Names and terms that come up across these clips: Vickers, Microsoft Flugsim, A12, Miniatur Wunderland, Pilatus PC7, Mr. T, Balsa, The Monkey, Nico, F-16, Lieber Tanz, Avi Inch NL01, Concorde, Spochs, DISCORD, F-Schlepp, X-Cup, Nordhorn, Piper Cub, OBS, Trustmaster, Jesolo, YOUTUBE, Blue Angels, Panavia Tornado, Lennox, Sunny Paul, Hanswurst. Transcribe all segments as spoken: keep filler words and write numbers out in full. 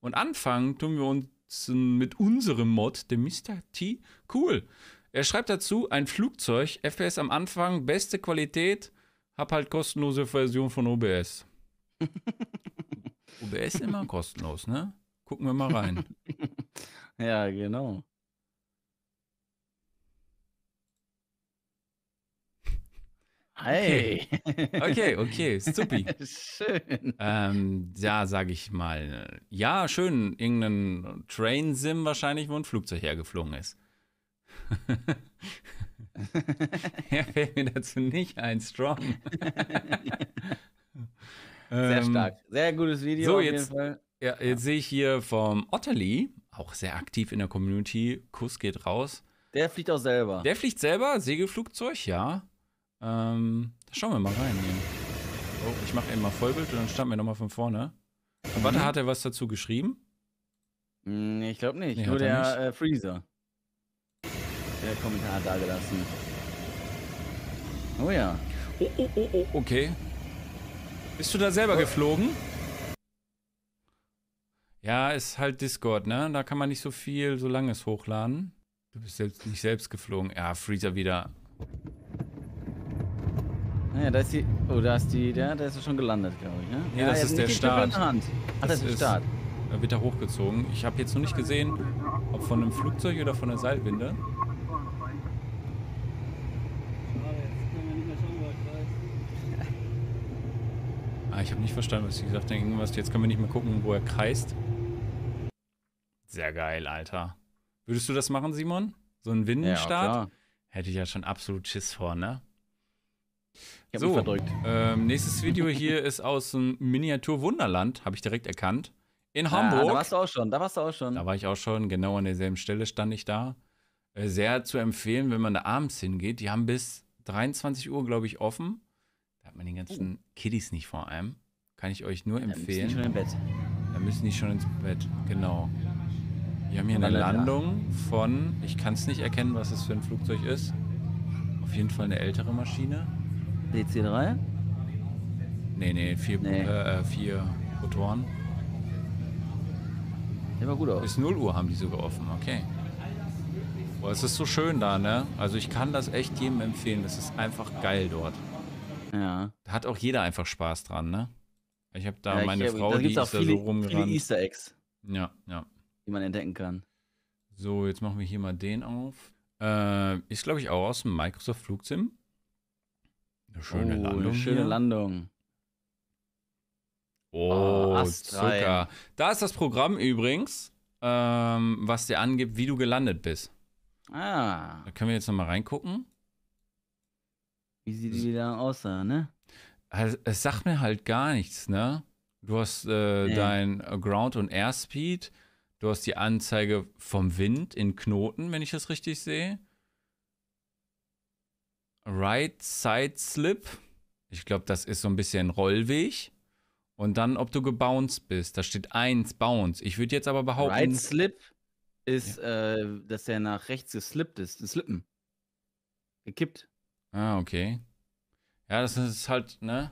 Und anfangen tun wir uns mit unserem Mod, dem Mister T. Cool. Er schreibt dazu, ein Flugzeug, F P S am Anfang, beste Qualität, hab halt kostenlose Version von O B S. O B S immer kostenlos, ne? Gucken wir mal rein. Ja, genau. Hey. Okay, okay, okay, supi. Schön. Ähm, ja, sage ich mal. Ja, schön. Irgendein Train-Sim wahrscheinlich, wo ein Flugzeug hergeflogen ist. Ja, fällt mir dazu nicht ein. Strong. Sehr stark. Sehr gutes Video so, auf jetzt, jeden Fall. Ja, jetzt ja. sehe ich hier vom Otterly, auch sehr aktiv in der Community. Kuss geht raus. Der fliegt auch selber. Der fliegt selber, Segelflugzeug, ja. Ähm, da schauen wir mal rein. Hier. Oh, ich mache eben mal Vollbild und dann starten wir nochmal von vorne. Mhm. Warte, hat er was dazu geschrieben? Ich glaube nicht. Nee, Nur der nicht. Äh, Freezer. Der Kommentar da gelassen. Oh ja. Oh, oh, oh, oh, okay. Bist du da selber oh. geflogen? Ja, ist halt Discord, ne? Da kann man nicht so viel, so langes hochladen. Du bist selbst nicht selbst geflogen. Ja, Freezer wieder. Naja, da ist die. Oh, da ist die. Der, der ist schon gelandet, glaube ich, ne? Nee, ja, das ist der Start. Hand. Ach, das, das ist der Start. Da wird er hochgezogen. Ich habe jetzt noch nicht gesehen, ob von einem Flugzeug oder von einer Seilwinde. Ah, ich habe nicht verstanden, was sie gesagt haben. Irgendwas, jetzt können wir nicht mehr gucken, wo er kreist. Sehr geil, Alter. Würdest du das machen, Simon? So einen Windenstart? Ja, hätte ich ja schon absolut Schiss vor, ne? Ich hab so, mich verdrückt. Ähm, nächstes Video hier ist aus dem Miniatur Wunderland, habe ich direkt erkannt. In Hamburg. Ah, da warst du auch schon, da warst du auch schon. Da war ich auch schon, genau an derselben Stelle stand ich da. Sehr zu empfehlen, wenn man da abends hingeht. Die haben bis dreiundzwanzig Uhr, glaube ich, offen. Da hat man den ganzen oh. Kiddies nicht vor allem. Kann ich euch nur empfehlen. Da müssen die schon im Bett. Da müssen die schon ins Bett, genau. Wir haben hier eine Landung von, ich kann es nicht erkennen, was es für ein Flugzeug ist. Auf jeden Fall eine ältere Maschine. D C drei? Nee, nee, vier, nee. Äh, vier Motoren. Der war gut aus. Bis null Uhr haben die sogar offen, okay. Boah, es ist so schön da, ne? Also ich kann das echt jedem empfehlen. Das ist einfach geil dort. Ja. Da hat auch jeder einfach Spaß dran, ne? Ich habe da ja, meine ich, Frau, da gibt's die auch ist viele, da so rumgerannt. Viele Easter Eggs. Ja, ja. Die man entdecken kann. So, jetzt machen wir hier mal den auf. Äh, ist, glaube ich, auch aus dem Microsoft Flugsim. Eine schöne oh, Landung. Eine schöne hier. Landung. Oh, oh Zucker. Da ist das Programm übrigens, ähm, was dir angibt, wie du gelandet bist. Ah. Da können wir jetzt nochmal reingucken. Wie sieht die da aus, ne? Also, es sagt mir halt gar nichts, ne? Du hast äh, nee. dein Ground- und Airspeed. Du hast die Anzeige vom Wind in Knoten, wenn ich das richtig sehe. Right Side Slip. Ich glaube, das ist so ein bisschen Rollweg. Und dann, ob du gebounced bist. Da steht eins, Bounce. Ich würde jetzt aber behaupten... Right Slip ist, ja. äh, dass er nach rechts geslippt ist. Slippen. Gekippt. Ah, okay. Ja, das ist halt, ne?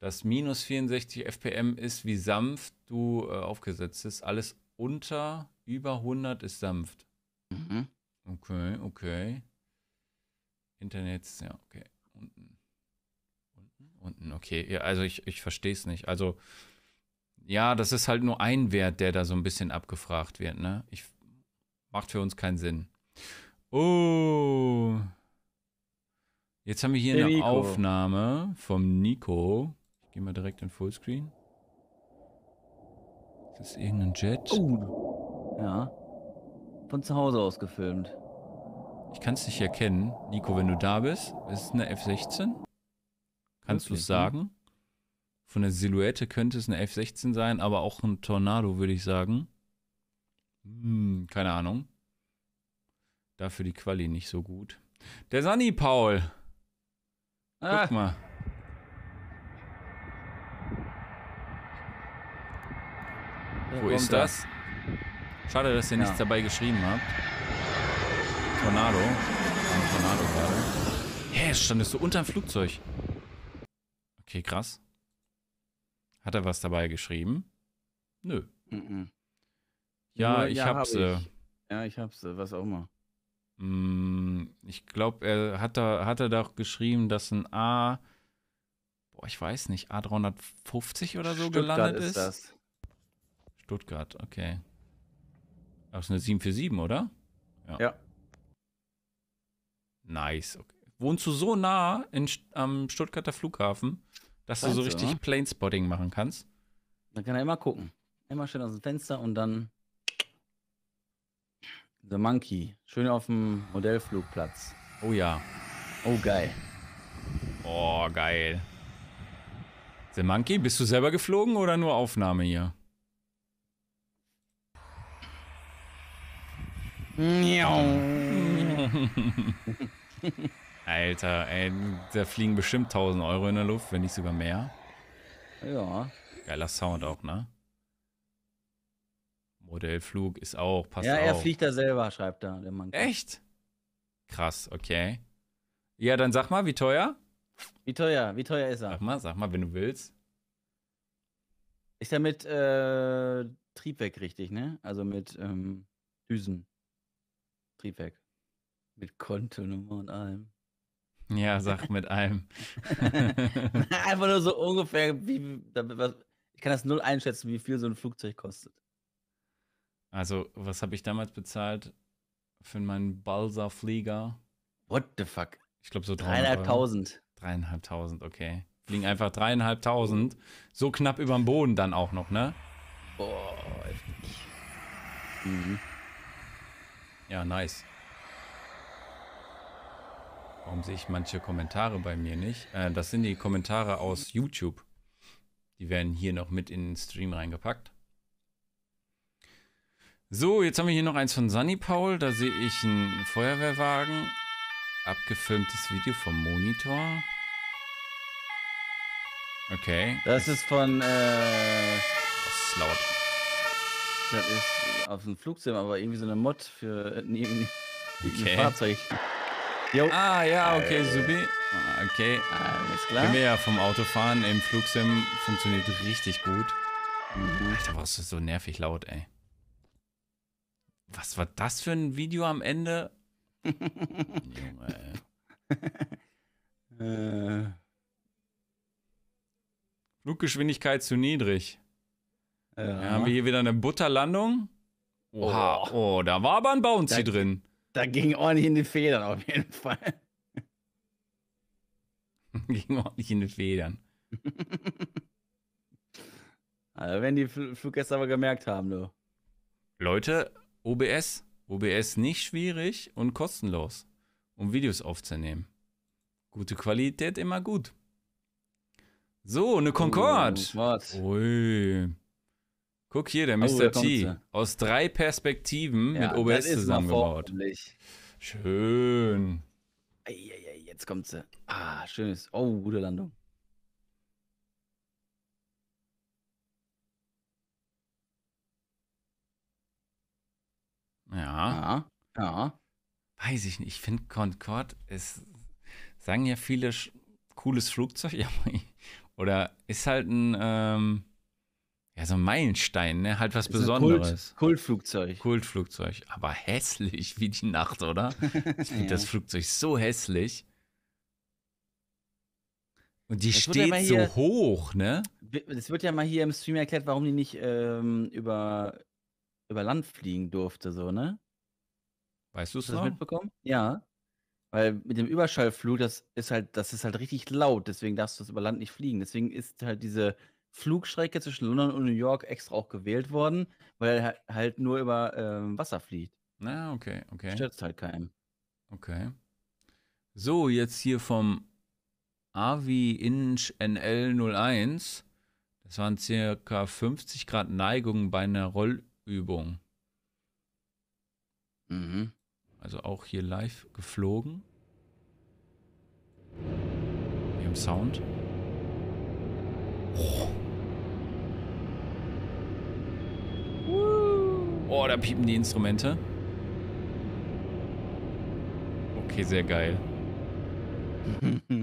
Das minus vierundsechzig F P M ist, wie sanft du äh, aufgesetzt bist. Alles unter, über hundert ist sanft. Mhm. Okay, okay. Internets, ja, okay. Unten. Unten, unten, okay. Ja, also ich, ich verstehe es nicht. Also, ja, das ist halt nur ein Wert, der da so ein bisschen abgefragt wird, ne? Ich, macht für uns keinen Sinn. Oh. Jetzt haben wir hier hey, eine Nico. Aufnahme vom Nico. Ich gehe mal direkt in Fullscreen. Das ist irgendein Jet. Oh. Ja. Von zu Hause aus gefilmt. Ich kann es nicht erkennen. Nico, wenn du da bist, ist es eine F sechzehn? Kannst du es sagen? Von der Silhouette könnte es eine F sechzehn sein, aber auch ein Tornado, würde ich sagen. Hm, keine Ahnung. Dafür die Quali nicht so gut. Der Sunny Paul. Guck ah. mal. Wo ist das? Schade, dass ihr ja. nichts dabei geschrieben habt. Tornado. Ein Tornado gerade. Hä, yeah, standest du unterm Flugzeug? Okay, krass. Hat er was dabei geschrieben? Nö. Mm-mm. Ja, ich ja, hab, hab sie. Ich. Ja, ich hab sie, was auch immer. Ich glaube, er hat da, hat er da auch geschrieben, dass ein A, boah, ich weiß nicht, A dreihundertfünfzig oder so Stuttgart gelandet ist. Stuttgart ist das. Stuttgart, okay. Das ist eine sieben vier sieben, oder? Ja. ja. Nice, okay. Wohnst du so nah in, am Stuttgarter Flughafen, dass Feinze, du so richtig oder? Planespotting machen kannst? Dann kann er immer gucken. Immer schön aus dem Fenster und dann The Monkey. Schön auf dem Modellflugplatz. Oh ja. Oh, geil. Oh, geil. The Monkey, bist du selber geflogen oder nur Aufnahme hier? Alter, ey, da fliegen bestimmt tausend Euro in der Luft, wenn nicht sogar mehr. Ja. Geiler Sound auch, ne? Modellflug ist auch, passt auch. Ja, er fliegt da selber, schreibt da der Mann. Echt? Krass, okay. Ja, dann sag mal, wie teuer? Wie teuer, wie teuer ist er? Sag mal, sag mal, wenn du willst. Ist er mit äh, Triebwerk richtig, ne? Also mit ähm, Düsen. Triebwerk. Mit Kontonummer und allem. Ja, sag mit allem. Einfach nur so ungefähr, wie, was, ich kann das null einschätzen, wie viel so ein Flugzeug kostet. Also, was habe ich damals bezahlt für meinen Balsa-Flieger? What the fuck? Ich glaube so dreihunderttausend. dreihunderttausend, okay. Fliegen einfach dreihunderttausend. So knapp über dem Boden dann auch noch, ne? Boah, heftig. Mhm. Ja, nice. Warum sehe ich manche Kommentare bei mir nicht? Äh, das sind die Kommentare aus YouTube. Die werden hier noch mit in den Stream reingepackt. So, jetzt haben wir hier noch eins von Sunny Paul. Da sehe ich einen Feuerwehrwagen. Abgefilmtes Video vom Monitor. Okay. Das ist von... Äh, das ist laut. Das ist auf dem Flugsim, aber irgendwie so eine Mod für äh, nie, nie, okay. ein Fahrzeug. Yo. Ah, ja, okay, äh, super. Okay. Alles klar. Wenn wir ja vom Auto fahren, im Flugsim funktioniert richtig gut. Mhm. Alter, was ist so nervig laut, ey. Was war das für ein Video am Ende? Junge, ey. Äh. Fluggeschwindigkeit zu niedrig. Äh, Dann haben wir hier wieder eine Butterlandung. Oha, oh. oh, da war aber ein Bouncy da, drin. Da ging ordentlich in die Federn auf jeden Fall. Ging ordentlich in die Federn. Also wenn die Fl Fluggäste aber gemerkt haben, du. Leute, O B S. O B S nicht schwierig und kostenlos, um Videos aufzunehmen. Gute Qualität, immer gut. So, eine Concorde. Oh, was? Ui. Guck hier, der Mister Oh, T. Aus drei Perspektiven ja, mit O B S zusammengebaut. Schön. Ei, ei, ei, jetzt kommt sie. Ah, schönes. Oh, gute Landung. Ja. ja, ja. Weiß ich nicht. Ich finde Concorde ist, sagen ja viele, cooles Flugzeug. Ja, oder ist halt ein, ähm, ja, so ein Meilenstein, ne? Halt was ist Besonderes. Kult, Kultflugzeug. Kultflugzeug. Aber hässlich wie die Nacht, oder? Ich finde ja. das Flugzeug so hässlich. Und die das steht ja hier, so hoch, ne? Es wird ja mal hier im Stream erklärt, warum die nicht ähm, über. über Land fliegen durfte, so, ne? Weißt du es noch? Mitbekommen? Ja. Weil mit dem Überschallflug, das ist halt, das ist halt richtig laut, deswegen darfst du es über Land nicht fliegen. Deswegen ist halt diese Flugstrecke zwischen London und New York extra auch gewählt worden, weil er halt nur über ähm, Wasser fliegt. Na, ah, okay, okay. Stört halt keinem. Okay. So, jetzt hier vom Avi Inch N L null eins. Das waren circa fünfzig Grad Neigung bei einer Roll Übung. Mhm. Also auch hier live geflogen. Hier im Sound. Oh. Oh, da piepen die Instrumente. Okay, sehr geil.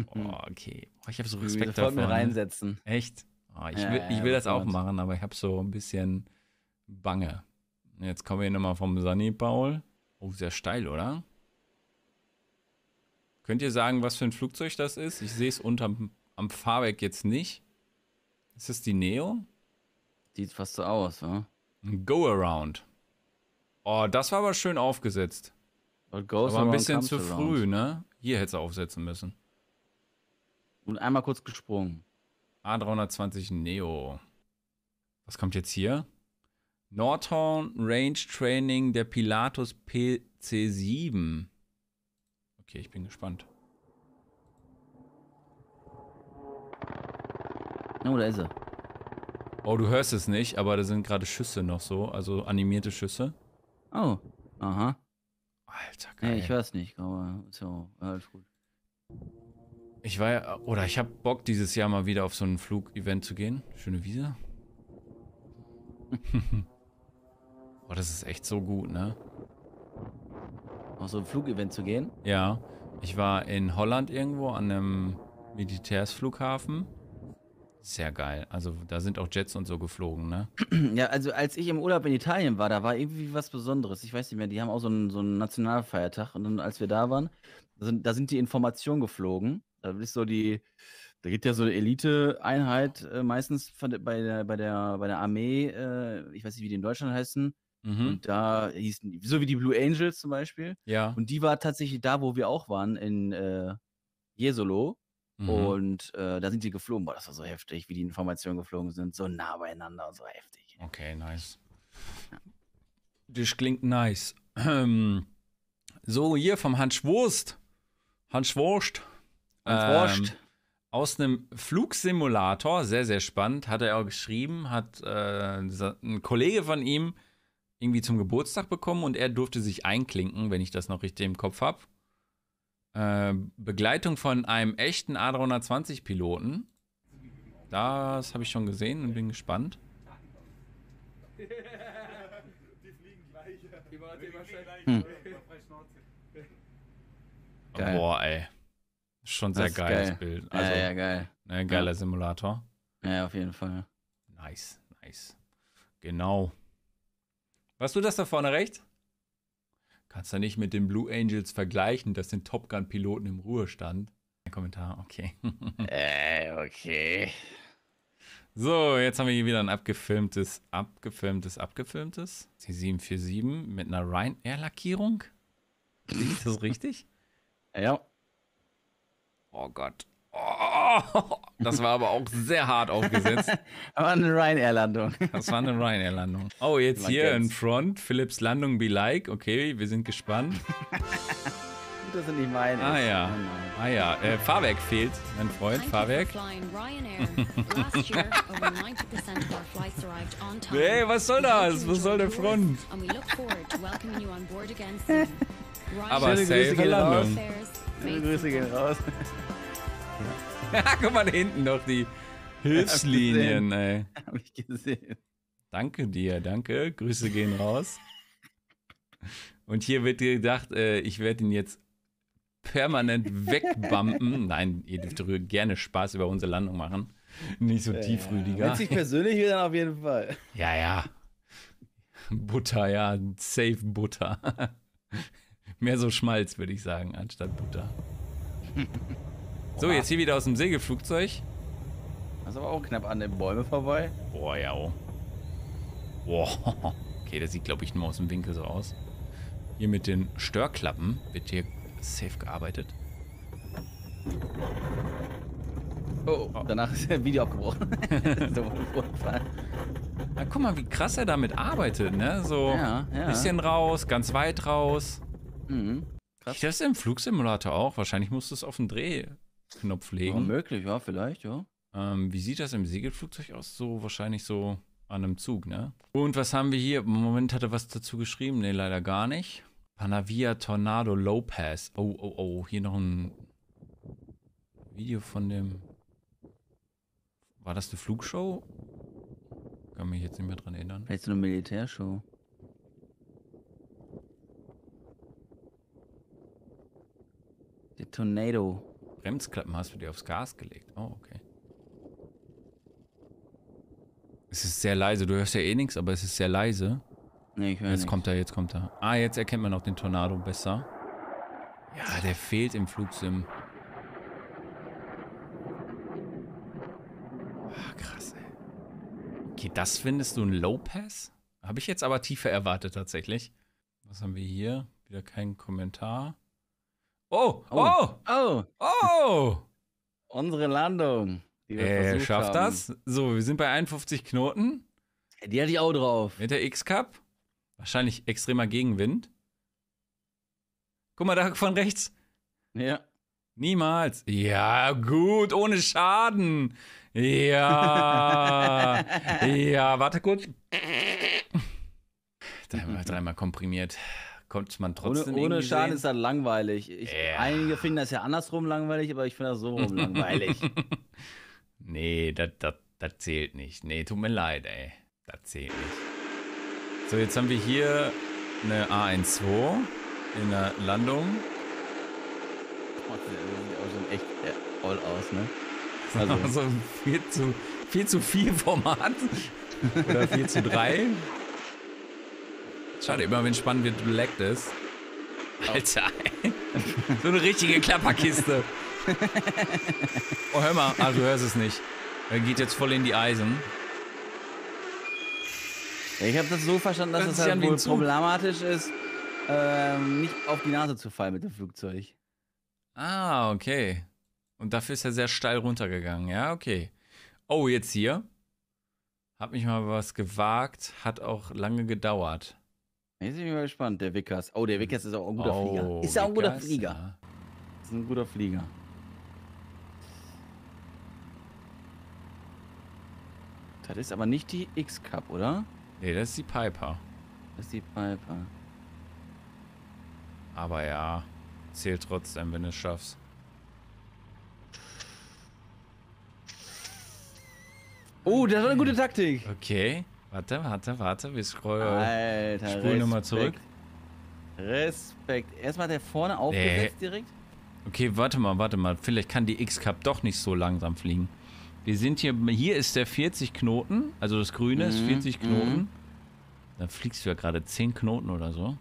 Oh, okay. Oh, ich habe so Respekt davor. Reinsetzen. Echt? Oh, ich, ja, will, ich will ja, das auch machen, aber ich habe so ein bisschen Bange. Jetzt kommen wir nochmal vom Sunny Paul. Oh, sehr steil, oder? Könnt ihr sagen, was für ein Flugzeug das ist? Ich sehe es unterm am Fahrwerk jetzt nicht. Ist das die Neo? Sieht fast so aus, ne? Ein Go-Around. Oh, das war aber schön aufgesetzt. Aber ein bisschen zu früh, ne? Hier hätte es aufsetzen müssen. Und einmal kurz gesprungen. A dreihundertzwanzig Neo. Was kommt jetzt hier? Nordhorn Range Training der Pilatus P C sieben. Okay, ich bin gespannt. Oh, da ist er. Oh, du hörst es nicht, aber da sind gerade Schüsse noch so, also animierte Schüsse. Oh, aha. Alter, geil. Nee, ich hör's nicht, aber so, alles gut. Ich war ja, oder ich hab Bock dieses Jahr mal wieder auf so ein Flugevent zu gehen. Schöne Wiese. Oh, das ist echt so gut, ne? Auf so ein Flugevent zu gehen? Ja, ich war in Holland irgendwo an einem Militärsflughafen. Sehr geil. Also da sind auch Jets und so geflogen, ne? Ja, also als ich im Urlaub in Italien war, da war irgendwie was Besonderes. Ich weiß nicht mehr, die haben auch so einen, so einen Nationalfeiertag. Und dann, als wir da waren, da sind, da sind die Informationen geflogen. Da ist so die, da geht ja so eine Elite-Einheit äh, meistens von, bei, der, bei, der, bei der Armee, äh, ich weiß nicht, wie die in Deutschland heißen. Mhm. Und da hießen die, so wie die Blue Angels zum Beispiel. Ja. Und die war tatsächlich da, wo wir auch waren, in äh, Jesolo. Mhm. Und äh, da sind die geflogen. Boah, das war so heftig, wie die Informationen geflogen sind. So nah beieinander, so heftig. Okay, nice. Ja. Das klingt nice. Ähm, so, hier vom Hanswurst. Hanswurst. Hanswurst. Ähm, aus einem Flugsimulator, sehr, sehr spannend, hat er auch geschrieben, hat äh, ein Kollege von ihm irgendwie zum Geburtstag bekommen und er durfte sich einklinken, wenn ich das noch richtig im Kopf habe. Begleitung von einem echten A dreihundertzwanzig-Piloten. Das habe ich schon gesehen und bin gespannt. Die fliegen gleich. Die waren wahrscheinlich gleich. Boah, ey. Schon sehr geiles geil. Bild. Also, ja, ja, geil. Ne, geiler ja. Simulator. Ja, auf jeden Fall. Nice, nice. Genau. Weißt du das da vorne rechts? Kannst du nicht mit den Blue Angels vergleichen, das sind Top Gun-Piloten im Ruhestand? Ein Kommentar, okay. äh, okay. So, jetzt haben wir hier wieder ein abgefilmtes, abgefilmtes, abgefilmtes. Die sieben vier sieben mit einer Ryanair-Lackierung. Ist das richtig? Ja. Oh Gott. Oh, das war aber auch sehr hart aufgesetzt. Aber eine Ryanair-Landung. Das war eine Ryanair-Landung. Oh, jetzt man hier kennt's. In Front. Philips Landung be like. Okay, wir sind gespannt. Das sind nicht meine. Ah ja. Ah ja. Äh, Fahrwerk fehlt, mein Freund. Fahrwerk. Hey, was soll das? Was soll der Front? Aber safe Landung. Schöne Grüße gehen raus. Guck mal da hinten noch die Hilfslinien, hab ey. Hab ich gesehen. Danke dir, danke. Grüße gehen raus. Und hier wird dir gedacht, äh, ich werde ihn jetzt permanent wegbumpen. Nein, ihr dürft darüber gerne Spaß über unsere Landung machen. Nicht so ja, tiefrüdiger. Witzig persönlich hier dann auf jeden Fall. Ja, ja. Butter, ja. Safe Butter. Mehr so Schmalz, würde ich sagen, anstatt Butter. So, jetzt hier wieder aus dem Segelflugzeug. Das ist aber auch knapp an den Bäumen vorbei. Boah, ja. Oh. Boah. Okay, das sieht, glaube ich, nur aus dem Winkel so aus. Hier mit den Störklappen wird hier safe gearbeitet. Oh, oh. Danach ist der Video abgebrochen. Na, guck mal, wie krass er damit arbeitet, ne? So ja, ja. Ein bisschen raus, ganz weit raus. Mhm. Ich dachte, das ist im Flugsimulator auch. Wahrscheinlich musst du es auf den Drehknopf legen. Ja, möglich, ja, vielleicht, ja. Ähm, wie sieht das im Segelflugzeug aus? So wahrscheinlich so an einem Zug, ne? Und was haben wir hier? Im Moment hat er was dazu geschrieben. Ne, leider gar nicht. Panavia Tornado Low Pass. Oh, oh, oh. Hier noch ein Video von dem... War das eine Flugshow? Kann mich jetzt nicht mehr dran erinnern. Vielleicht so eine Militärshow. Der Tornado. Bremsklappen hast du dir aufs Gas gelegt. Oh, okay. Es ist sehr leise. Du hörst ja eh nichts, aber es ist sehr leise. Nee, ich höre Jetzt nicht. kommt er, jetzt kommt er. Ah, jetzt erkennt man auch den Tornado besser. Ja, der fehlt im Flugsim. Ach, krass, ey. Okay, das findest du ein Low-Pass? Habe ich jetzt aber tiefer erwartet, tatsächlich. Was haben wir hier? Wieder kein Kommentar. Oh, oh, oh, oh. oh. Unsere Landung. Die wir äh, schafft haben. das? So, wir sind bei einundfünfzig Knoten. Die hatte ich auch drauf. Mit der X-Cup. Wahrscheinlich extremer Gegenwind. Guck mal, da von rechts. Ja. Niemals. Ja, gut, ohne Schaden. Ja. ja, warte kurz. dreimal, dreimal komprimiert. Kommt man trotzdem Ohne, ohne Schaden sehen? Ist das langweilig. Ich, ja. Einige finden das ja andersrum langweilig, aber ich finde das so rum langweilig. Nee, das zählt nicht. Nee, tut mir leid, ey. Das zählt nicht. So, jetzt haben wir hier eine A zwölf in der Landung. Oh, das sieht auch schon echt all aus, ne? Also, also vier zu vier Format. Oder vier zu drei. Schade, immer wenn spannend wird, du laggt es. Alter, ey. So eine richtige Klapperkiste. Oh, hör mal. Ah, du hörst es nicht. Er geht jetzt voll in die Eisen. Ich habe das so verstanden, dass es das halt wohl problematisch ist, ähm, nicht auf die Nase zu fallen mit dem Flugzeug. Ah, okay. Und dafür ist er sehr steil runtergegangen. Ja, okay. Oh, jetzt hier. Hab mich mal was gewagt. Hat auch lange gedauert. Jetzt bin ich mal gespannt, der Vickers. Oh, der Vickers ist auch ein guter oh, Flieger. Ist ja auch ein guter Flieger. Ja. Ist ein guter Flieger. Das ist aber nicht die X-Cup, oder? Nee, das ist die Piper. Das ist die Piper. Aber ja, zählt trotzdem, wenn du es schaffst. Oh, das war eine gute Taktik. Okay, warte, warte, warte. Wir scrollen. Spulen nochmal zurück. Respekt. Erstmal der vorne aufgesetzt nee. direkt. Okay, warte mal, warte mal. Vielleicht kann die X-Cup doch nicht so langsam fliegen. Wir sind hier, hier ist der vierzig Knoten, also das Grüne mhm, ist vierzig Knoten. Mhm. Dann fliegst du ja gerade zehn Knoten oder so.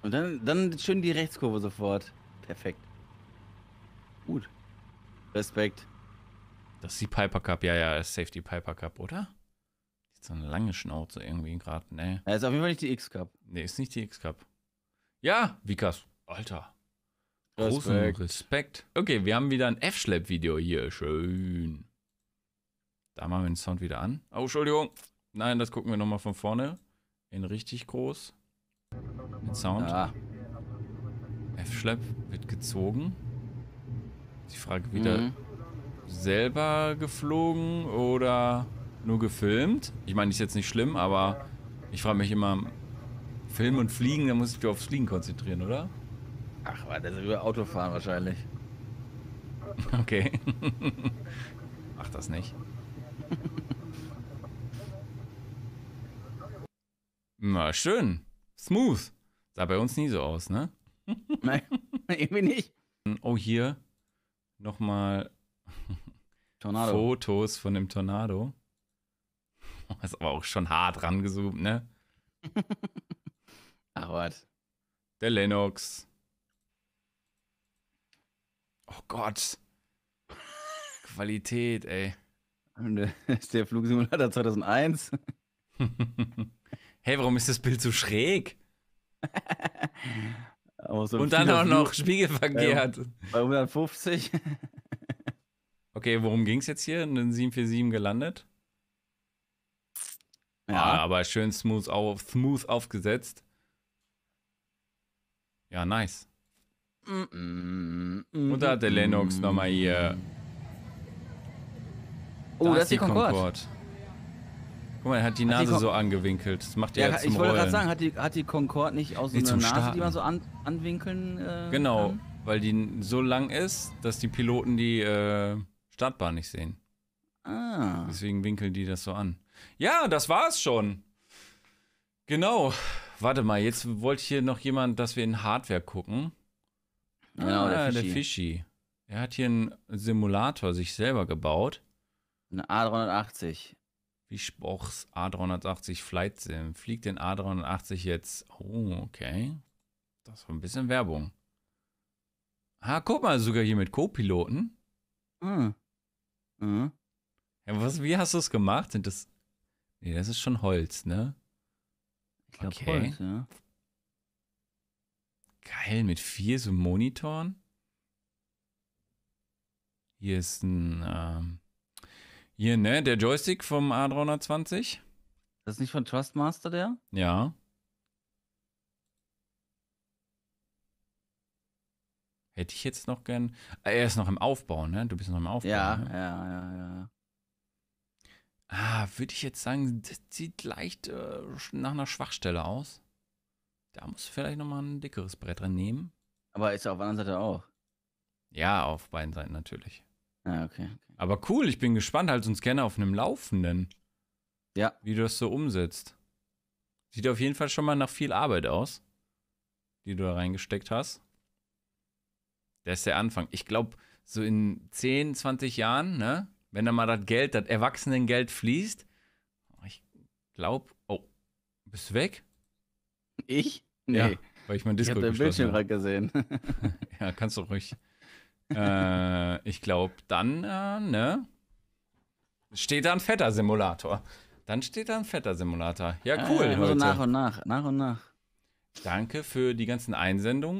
Und dann, dann schön die Rechtskurve sofort. Perfekt. Gut. Respekt. Das ist die Piper Cub, ja, ja, das ist safe die Piper Cub, oder? Jetzt so eine lange Schnauze irgendwie gerade, ne? Ja, ist auf jeden Fall nicht die X-Cup. Ne, ist nicht die X-Cup. Ja, Vickers, Alter. Großen Respekt. Respekt. Okay, wir haben wieder ein F-Schlepp-Video hier, schön. Da machen wir den Sound wieder an. Oh, Entschuldigung. Nein, das gucken wir nochmal von vorne. In richtig groß. Mit Sound. Ja. F-Schlepp wird gezogen. Die Frage wieder, mhm. selber geflogen oder nur gefilmt? Ich meine, ist jetzt nicht schlimm, aber ich frage mich immer, Filmen und Fliegen, da muss ich mich aufs Fliegen konzentrieren, oder? Ach, war das über Autofahren wahrscheinlich. Okay. Mach das nicht. Na, schön. Smooth. Sah bei uns nie so aus, ne? Nein, irgendwie nicht. Oh, hier nochmal Tornado. Fotos von dem Tornado. Ist aber auch schon hart rangezoomt, ne? Ach, was. Der Lennox. Oh Gott. Qualität, ey. Das ist der Flugsimulator zweitausendeins. Hey, warum ist das Bild so schräg? so Und dann auch noch spiegelverkehrt. Ähm, bei hundertfünfzig. Okay, worum ging es jetzt hier? Ein sieben vier sieben gelandet? Ja. Ah, aber schön smooth, auf, smooth aufgesetzt. Ja, nice. Mm-mm. Und da hat der Lennox mm-mm. nochmal hier... Da oh, ist das ist die Concorde. Concorde. Guck mal, er hat die Nase hat die so angewinkelt. Das macht er ja, jetzt zum Ich wollte gerade sagen, hat die, hat die Concorde nicht aus nee, so einer Nase, Starten. die man so an, anwinkeln äh, Genau, kann? Weil die so lang ist, dass die Piloten die äh, Startbahn nicht sehen. Ah. Deswegen winkeln die das so an. Ja, das war's schon. Genau. Warte mal, jetzt wollte hier noch jemand, dass wir in Hardware gucken. Genau, ah, der, Fischi. der Fischi. Er hat hier einen Simulator sich selber gebaut. Eine A dreihundertachtzig. Wie Spochs A dreihundertachtzig Flight Sim. Fliegt den A dreihundertachtzig jetzt? Oh, okay. Das war ein bisschen Werbung. Ah, guck mal, sogar hier mit Co-Piloten. Mhm. Mhm. Ja, was, wie hast du es gemacht? Sind das... Nee, das ist schon Holz, ne? Ich glaube okay. Holz, ja. Geil, mit vier so Monitoren. Hier ist ein... Ähm, hier, ne? Der Joystick vom A dreihundertzwanzig. Das ist nicht von Trustmaster, der? Ja. Hätte ich jetzt noch gern... Er ist noch im Aufbau, ne? Du bist noch im Aufbau. Ja, ne? ja, ja, ja. Ah, würde ich jetzt sagen, das sieht leicht äh, nach einer Schwachstelle aus. Da muss vielleicht nochmal ein dickeres Brett dran nehmen. Aber ist er auf der anderen Seite auch? Ja, auf beiden Seiten natürlich. Ah, okay, okay. Aber cool, ich bin gespannt, halt uns gerne auf einem Laufenden. Ja. Wie du das so umsetzt. Sieht auf jeden Fall schon mal nach viel Arbeit aus, die du da reingesteckt hast. Das ist der Anfang. Ich glaube, so in zehn, zwanzig Jahren, ne, wenn dann mal das Geld, das Erwachsenengeld fließt, ich glaube, oh, bist du weg? Ich? Nee. Ja, weil ich mein Discord ich hab den Bildschirm gerade gesehen. Ja, kannst du ruhig. äh, ich glaube, dann, äh, ne? Steht da ein fetter Simulator. Dann steht da ein fetter Simulator. Ja, cool. Ah, also nach und nach, nach und nach. Danke für die ganzen Einsendungen.